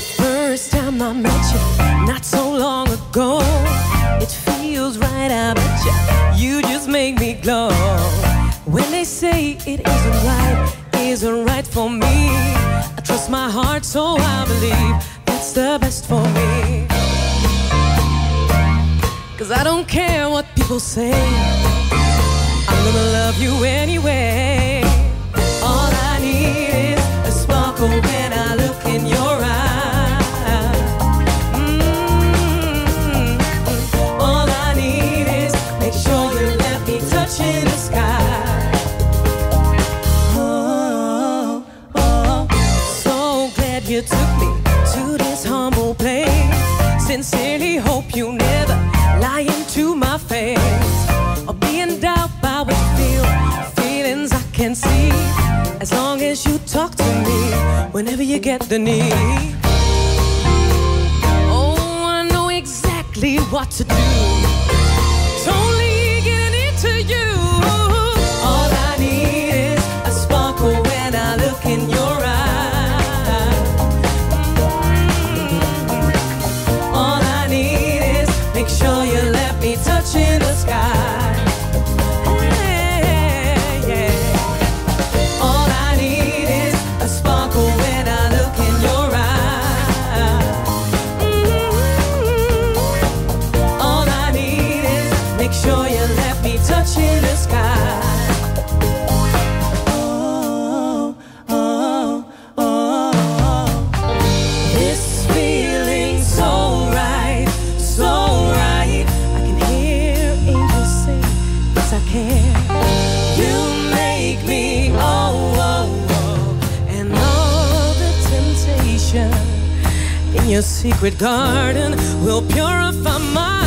the first time I met you, not so long ago. It feels right, I bet you, you just make me glow. When they say isn't right for me, I trust my heart, so I believe that's the best for me. Cause I don't care what people say, I'm gonna love you anyway. All I need is a sparkle when I look in your eyes. All I need is make sure you let me touch in the sky. Oh, oh, oh. So glad you took me to this humble place. Sincerely hope you never lie into my face or be in doubt by what you feel, feelings I can see. As long as you talk to me whenever you get the need. Oh, I know exactly what to do, totally getting into you. All I need is a sparkle when I look in your eyes. All I need is make sure you let me touch in the sky. Your secret garden will purify my